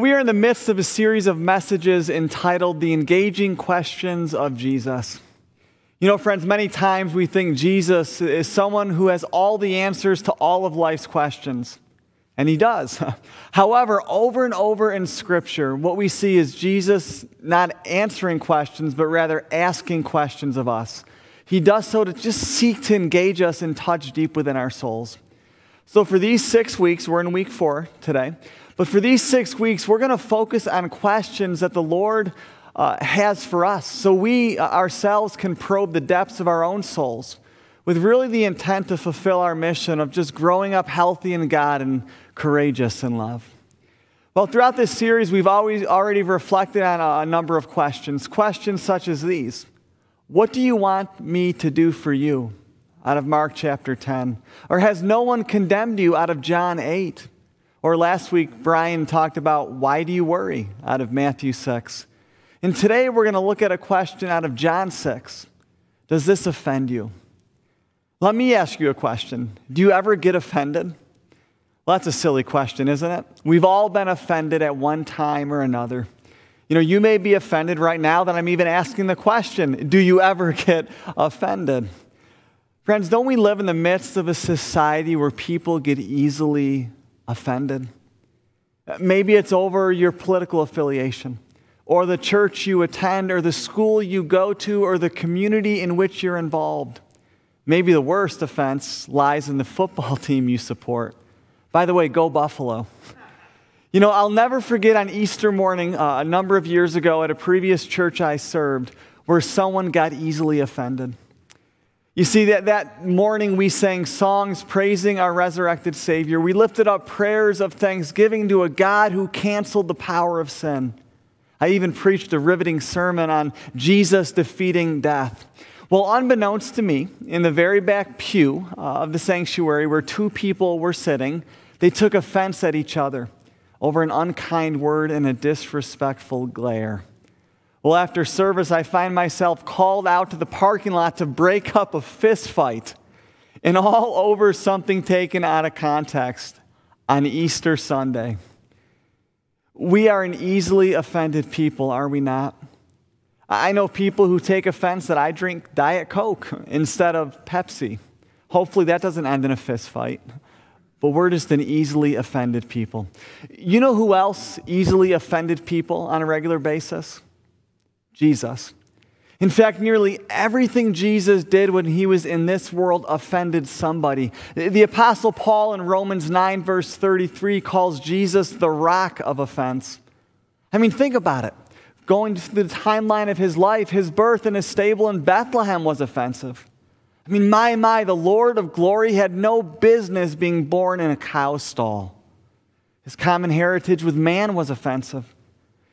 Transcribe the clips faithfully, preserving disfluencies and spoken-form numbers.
Well, we are in the midst of a series of messages entitled The Engaging Questions of Jesus. You know, friends, many times we think Jesus is someone who has all the answers to all of life's questions, and he does. However, over and over in Scripture, what we see is Jesus not answering questions, but rather asking questions of us. He does so to just seek to engage us and touch deep within our souls. So for these six weeks, we're in week four today, but for these six weeks, we're going to focus on questions that the Lord uh, has for us, so we ourselves can probe the depths of our own souls with really the intent to fulfill our mission of just growing up healthy in God and courageous in love. Well, throughout this series, we've always already reflected on a, a number of questions, questions such as these. What do you want me to do for you? Out of Mark chapter ten. Or has no one condemned you? Out of John eight. Or last week, Brian talked about, why do you worry? Out of Matthew six. And today we're going to look at a question out of John six. Does this offend you? Let me ask you a question. Do you ever get offended? Well, that's a silly question, isn't it? We've all been offended at one time or another. You know, you may be offended right now that I'm even asking the question, do you ever get offended? Friends, don't we live in the midst of a society where people get easily offended? Maybe it's over your political affiliation, or the church you attend, or the school you go to, or the community in which you're involved. Maybe the worst offense lies in the football team you support. By the way, go Buffalo. You know, I'll never forget on Easter morning uh, a number of years ago at a previous church I served where someone got easily offended. You see, that, that morning we sang songs praising our resurrected Savior. We lifted up prayers of thanksgiving to a God who canceled the power of sin. I even preached a riveting sermon on Jesus defeating death. Well, unbeknownst to me, in the very back pew uh, of the sanctuary where two people were sitting, they took offense at each other over an unkind word and a disrespectful glare. Well, after service, I find myself called out to the parking lot to break up a fist fight, and all over something taken out of context on Easter Sunday. We are an easily offended people, are we not? I know people who take offense that I drink Diet Coke instead of Pepsi. Hopefully that doesn't end in a fist fight, but we're just an easily offended people. You know who else easily offended people on a regular basis? Jesus. In fact, nearly everything Jesus did when he was in this world offended somebody. The Apostle Paul in Romans nine, verse thirty-three, calls Jesus the rock of offense. I mean, think about it. Going through the timeline of his life, his birth in a stable in Bethlehem was offensive. I mean, my, my, the Lord of glory had no business being born in a cow stall. His common heritage with man was offensive.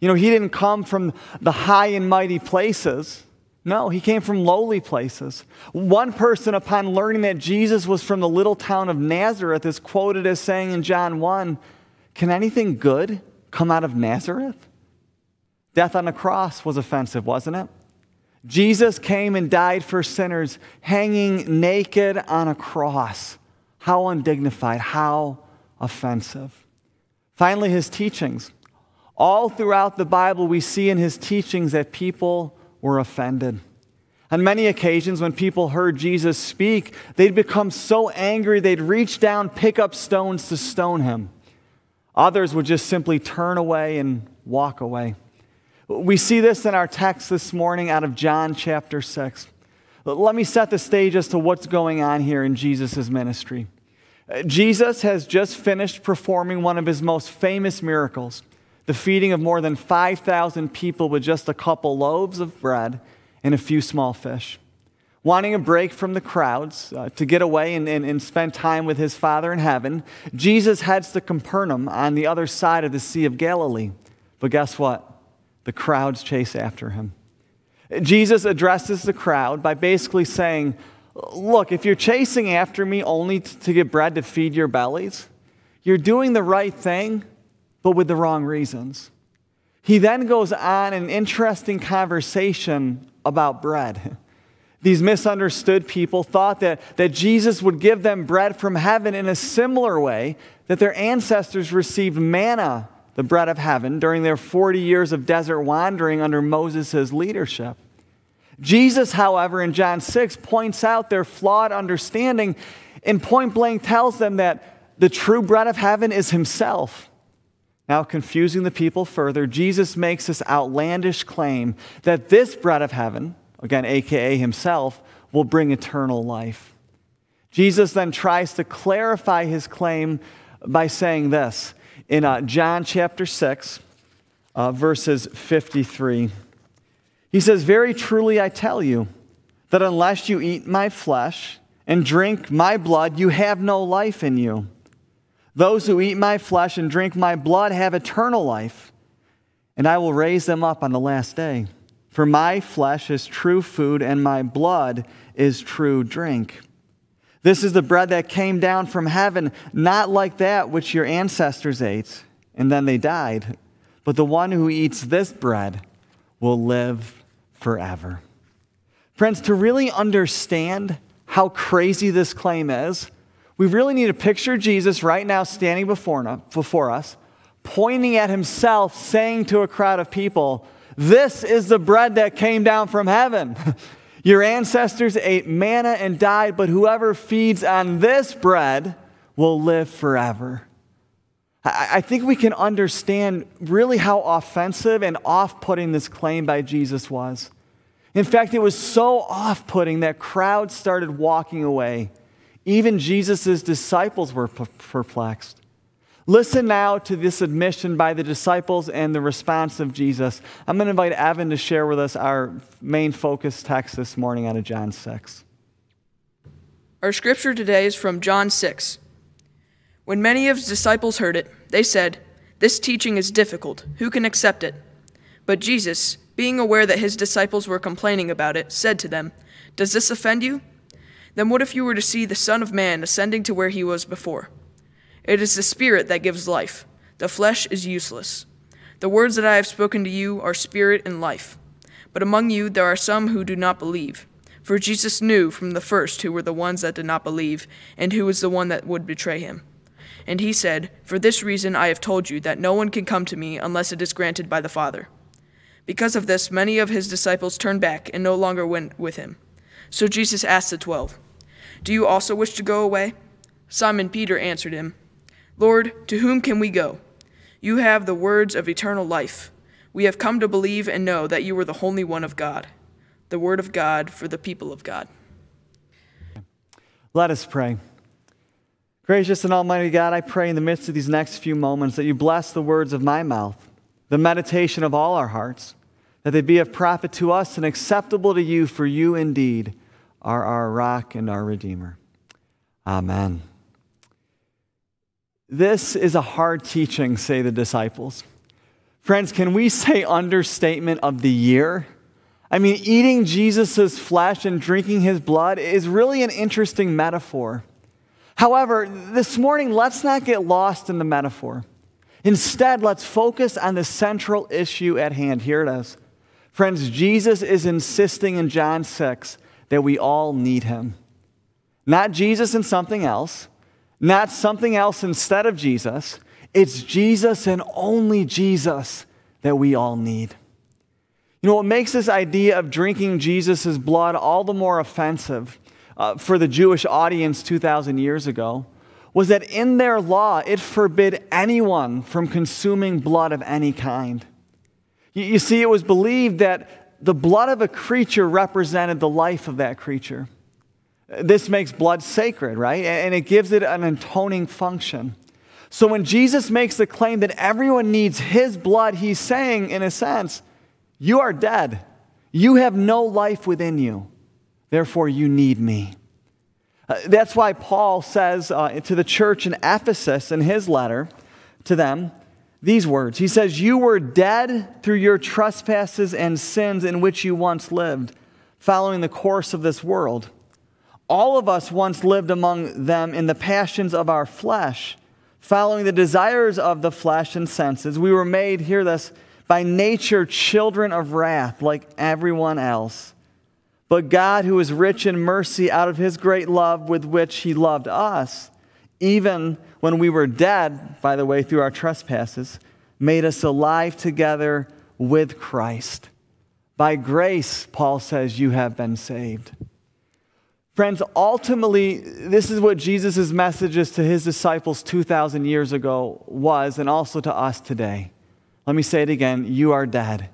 You know, he didn't come from the high and mighty places. No, he came from lowly places. One person, upon learning that Jesus was from the little town of Nazareth, is quoted as saying in John one, "Can anything good come out of Nazareth?" Death on the cross was offensive, wasn't it? Jesus came and died for sinners, hanging naked on a cross. How undignified, how offensive. Finally, his teachings. All throughout the Bible, we see in his teachings that people were offended. On many occasions, when people heard Jesus speak, they'd become so angry, they'd reach down, pick up stones to stone him. Others would just simply turn away and walk away. We see this in our text this morning out of John chapter six. Let me set the stage as to what's going on here in Jesus' ministry. Jesus has just finished performing one of his most famous miracles, the feeding of more than five thousand people with just a couple loaves of bread and a few small fish. Wanting a break from the crowds uh, to get away and, and, and spend time with his Father in heaven, Jesus heads to Capernaum on the other side of the Sea of Galilee. But guess what? The crowds chase after him. Jesus addresses the crowd by basically saying, look, if you're chasing after me only to get bread to feed your bellies, you're doing the right thing, but with the wrong reasons. He then goes on an interesting conversation about bread. These misunderstood people thought that, that Jesus would give them bread from heaven in a similar way that their ancestors received manna the bread of heaven during their forty years of desert wandering under Moses' leadership. Jesus, however, in John six, points out their flawed understanding and point blank tells them that the true bread of heaven is himself. Now, confusing the people further, Jesus makes this outlandish claim that this bread of heaven, again, a k a himself, will bring eternal life. Jesus then tries to clarify his claim by saying this in uh, John chapter six, uh, verses fifty-three. He says, "Very truly I tell you, that unless you eat my flesh and drink my blood, you have no life in you. Those who eat my flesh and drink my blood have eternal life, and I will raise them up on the last day. For my flesh is true food, and my blood is true drink. This is the bread that came down from heaven, not like that which your ancestors ate, and then they died. But the one who eats this bread will live forever." Friends, to really understand how crazy this claim is, we really need to picture Jesus right now standing before us, pointing at himself, saying to a crowd of people, "This is the bread that came down from heaven. Your ancestors ate manna and died, but whoever feeds on this bread will live forever." I think we can understand really how offensive and off-putting this claim by Jesus was. In fact, it was so off-putting that crowds started walking away. Even Jesus' disciples were perplexed. Listen now to this admission by the disciples and the response of Jesus. I'm going to invite Evan to share with us our main focus text this morning out of John six. Our scripture today is from John six. When many of his disciples heard it, they said, "This teaching is difficult. Who can accept it?" But Jesus, being aware that his disciples were complaining about it, said to them, "Does this offend you? Then what if you were to see the Son of Man ascending to where he was before? It is the Spirit that gives life. The flesh is useless. The words that I have spoken to you are spirit and life. But among you there are some who do not believe." For Jesus knew from the first who were the ones that did not believe, and who was the one that would betray him. And he said, "For this reason I have told you that no one can come to me unless it is granted by the Father." Because of this, many of his disciples turned back and no longer went with him. So Jesus asked the twelve, "Do you also wish to go away?" Simon Peter answered him, "Lord, to whom can we go? You have the words of eternal life. We have come to believe and know that you are the Holy One of God." The word of God for the people of God. Let us pray. Gracious and almighty God, I pray in the midst of these next few moments that you bless the words of my mouth, the meditation of all our hearts, that they be of profit to us and acceptable to you, for you indeed are our rock and our Redeemer. Amen. This is a hard teaching, say the disciples. Friends, can we say understatement of the year? I mean, eating Jesus' flesh and drinking his blood is really an interesting metaphor. However, this morning, let's not get lost in the metaphor. Instead, let's focus on the central issue at hand. Here it is. Friends, Jesus is insisting in John six that we all need him. Not Jesus and something else. Not something else instead of Jesus. It's Jesus and only Jesus that we all need. You know, what makes this idea of drinking Jesus' blood all the more offensive uh, for the Jewish audience two thousand years ago was that in their law, it forbid anyone from consuming blood of any kind. You, you see, it was believed that the blood of a creature represented the life of that creature. This makes blood sacred, right? And it gives it an atoning function. So when Jesus makes the claim that everyone needs his blood, he's saying, in a sense, you are dead. You have no life within you. Therefore, you need me. Uh, that's why Paul says uh, to the church in Ephesus in his letter to them these words. He says, "You were dead through your trespasses and sins in which you once lived, following the course of this world. All of us once lived among them in the passions of our flesh, following the desires of the flesh and senses. We were made," hear this, "by nature children of wrath like everyone else. But God, who is rich in mercy, out of his great love with which he loved us, even when we were dead," by the way, "through our trespasses, made us alive together with Christ. By grace, Paul says, you have been saved. Friends, ultimately, this is what Jesus' messages to his disciples two thousand years ago was, and also to us today. Let me say it again. You are dead.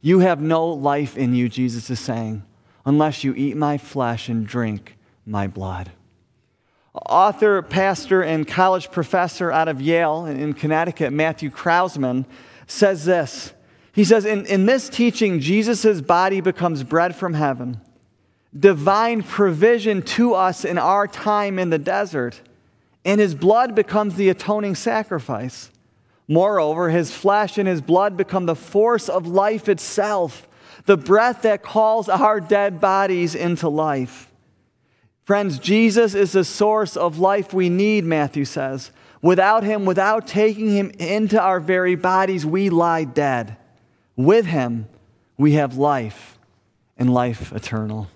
You have no life in you, Jesus is saying, unless you eat my flesh and drink my blood. Author, pastor, and college professor out of Yale in Connecticut, Matthew Krausman, says this. He says, in, in this teaching, Jesus' body becomes bread from heaven, divine provision to us in our time in the desert, and his blood becomes the atoning sacrifice. Moreover, his flesh and his blood become the force of life itself, the breath that calls our dead bodies into life. Friends, Jesus is the source of life we need, Matthew says. Without him, without taking him into our very bodies, we lie dead. With him, we have life, and life eternal.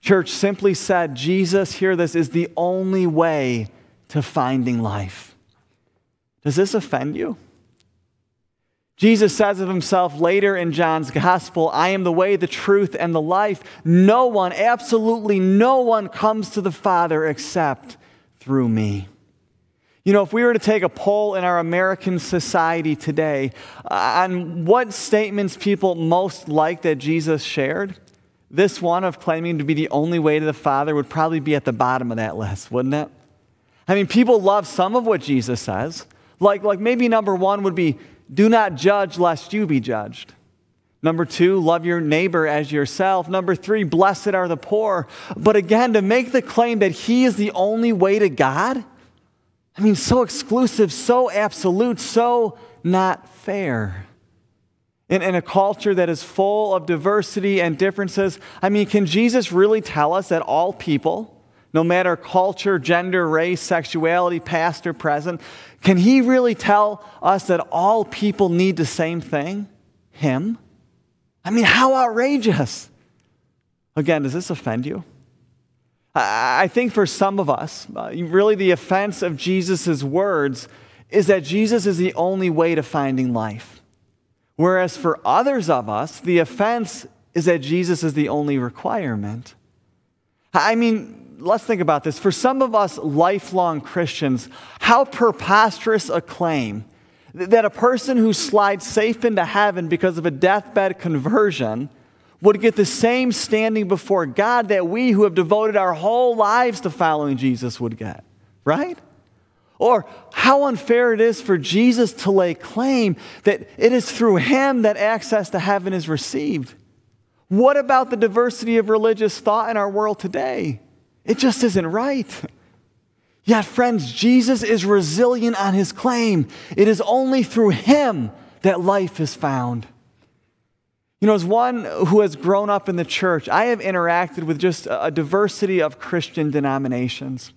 Church, simply said, Jesus, hear this, is the only way to finding life. Does this offend you? Jesus says of himself later in John's gospel, I am the way, the truth, and the life. No one, absolutely no one comes to the Father except through me. You know, if we were to take a poll in our American society today on what statements people most like that Jesus shared, this one of claiming to be the only way to the Father would probably be at the bottom of that list, wouldn't it? I mean, people love some of what Jesus says. Like, like maybe number one would be, do not judge lest you be judged. Number two, love your neighbor as yourself. Number three, blessed are the poor. But again, to make the claim that he is the only way to God, I mean, so exclusive, so absolute, so not fair. In, in a culture that is full of diversity and differences, I mean, can Jesus really tell us that all people, no matter culture, gender, race, sexuality, past or present, can he really tell us that all people need the same thing? Him? I mean, how outrageous. Again, does this offend you? I think for some of us, really the offense of Jesus' words is that Jesus is the only way to finding life. Whereas for others of us, the offense is that Jesus is the only requirement. I mean, let's think about this. For some of us lifelong Christians, how preposterous a claim that a person who slides safe into heaven because of a deathbed conversion would get the same standing before God that we who have devoted our whole lives to following Jesus would get, right? Or how unfair it is for Jesus to lay claim that it is through him that access to heaven is received. What about the diversity of religious thought in our world today? It just isn't right. Yet, friends, Jesus is resilient on his claim. It is only through him that life is found. You know, as one who has grown up in the church, I have interacted with just a diversity of Christian denominations.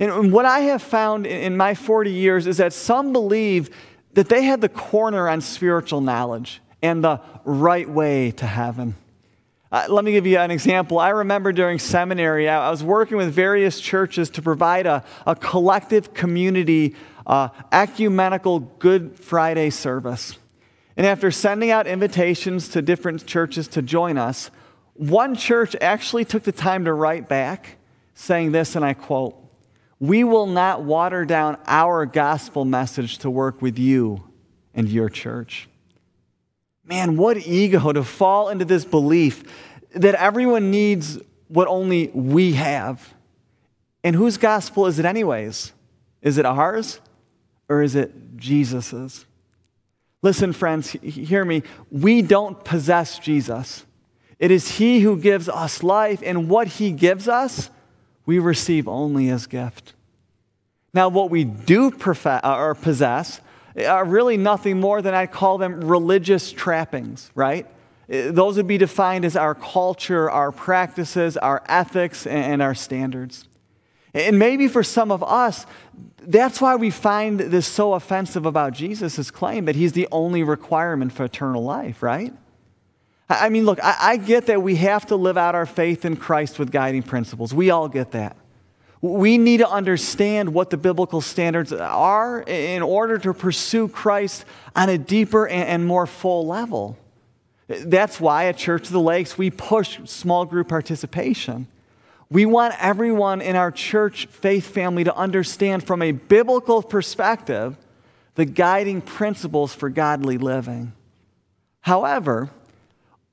And what I have found in my forty years is that some believe that they had the corner on spiritual knowledge and the right way to heaven. Uh, let me give you an example. I remember during seminary, I, I was working with various churches to provide a, a collective community uh, ecumenical Good Friday service. And after sending out invitations to different churches to join us, one church actually took the time to write back saying this, and I quote, "We will not water down our gospel message to work with you and your church." Man, what ego to fall into this belief that everyone needs what only we have. And whose gospel is it anyways? Is it ours or is it Jesus's? Listen, friends, hear me. We don't possess Jesus. It is he who gives us life, and what he gives us, we receive only as gift. Now, what we do profess, or possess are really nothing more than I'd call them religious trappings, right? Those would be defined as our culture, our practices, our ethics, and our standards. And maybe for some of us, that's why we find this so offensive about Jesus' claim that he's the only requirement for eternal life, right? I mean, look, I get that we have to live out our faith in Christ with guiding principles. We all get that. We need to understand what the biblical standards are in order to pursue Christ on a deeper and more full level. That's why at Church of the Lakes, we push small group participation. We want everyone in our church faith family to understand from a biblical perspective the guiding principles for godly living. However,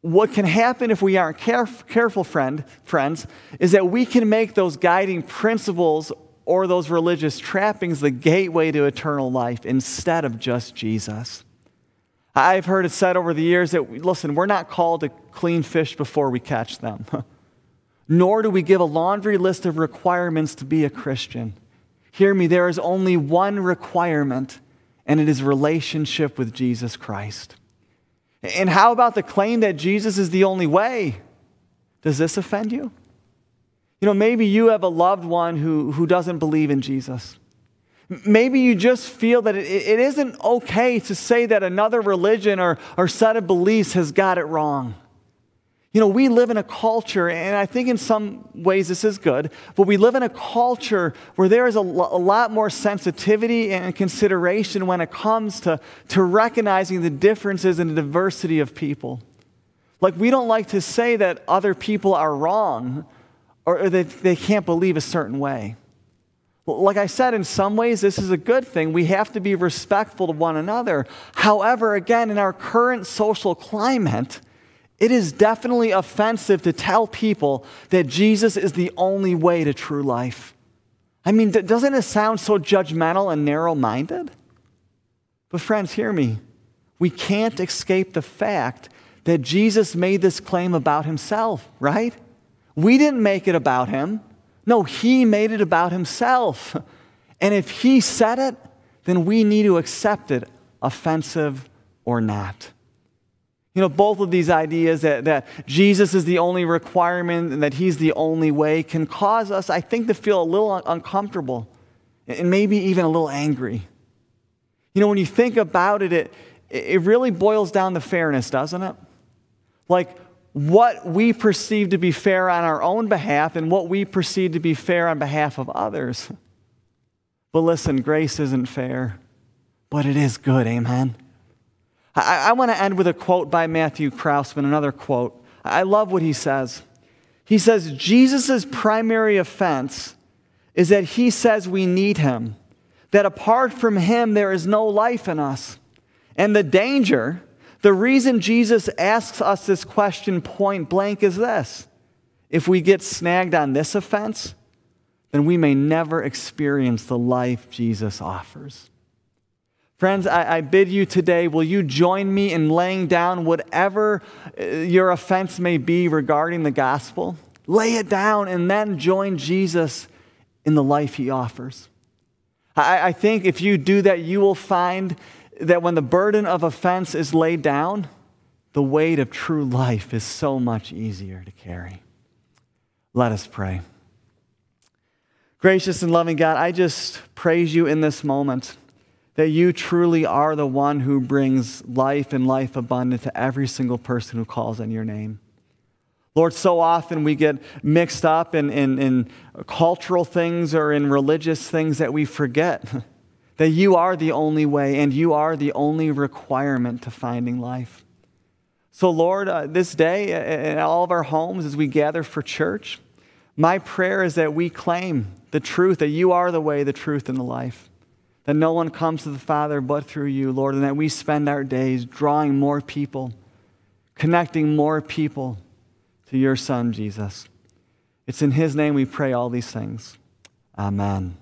what can happen if we aren't caref- careful, friend, friends, is that we can make those guiding principles or those religious trappings the gateway to eternal life instead of just Jesus. I've heard it said over the years that, listen, we're not called to clean fish before we catch them. Nor do we give a laundry list of requirements to be a Christian. Hear me, there is only one requirement, and it is relationship with Jesus Christ. And how about the claim that Jesus is the only way? Does this offend you? You know, maybe you have a loved one who, who doesn't believe in Jesus. Maybe you just feel that it, it isn't okay to say that another religion or, or set of beliefs has got it wrong. You know, we live in a culture, and I think in some ways this is good, but we live in a culture where there is a, lo- a lot more sensitivity and consideration when it comes to, to recognizing the differences and the diversity of people. Like, we don't like to say that other people are wrong or, or that they can't believe a certain way. Like I said, in some ways, this is a good thing. We have to be respectful to one another. However, again, in our current social climate, it is definitely offensive to tell people that Jesus is the only way to true life. I mean, doesn't it sound so judgmental and narrow-minded? But friends, hear me. We can't escape the fact that Jesus made this claim about himself, right? We didn't make it about him. No, he made it about himself. And if he said it, then we need to accept it, offensive or not. You know, both of these ideas that, that Jesus is the only requirement and that he's the only way can cause us, I think, to feel a little uncomfortable and maybe even a little angry. You know, when you think about it, it, it really boils down to fairness, doesn't it? Like, what we perceive to be fair on our own behalf and what we perceive to be fair on behalf of others. But listen, grace isn't fair, but it is good, amen? I, I want to end with a quote by Matthew Krausman, another quote. I love what he says. He says, Jesus' primary offense is that he says we need him, that apart from him there is no life in us. And the danger, the reason Jesus asks us this question point blank is this: if we get snagged on this offense, then we may never experience the life Jesus offers. Friends, I, I bid you today, will you join me in laying down whatever your offense may be regarding the gospel? Lay it down and then join Jesus in the life he offers. I, I think if you do that, you will find that when the burden of offense is laid down, the weight of true life is so much easier to carry. Let us pray. Gracious and loving God, I just praise you in this moment that you truly are the one who brings life and life abundant to every single person who calls on your name. Lord, so often we get mixed up in, in, in cultural things or in religious things that we forget that you are the only way and you are the only requirement to finding life. So Lord, uh, this day in all of our homes as we gather for church, my prayer is that we claim the truth that you are the way, the truth, and the life. That no one comes to the Father but through you, Lord, and that we spend our days drawing more people, connecting more people to your Son, Jesus. It's in his name we pray all these things. Amen.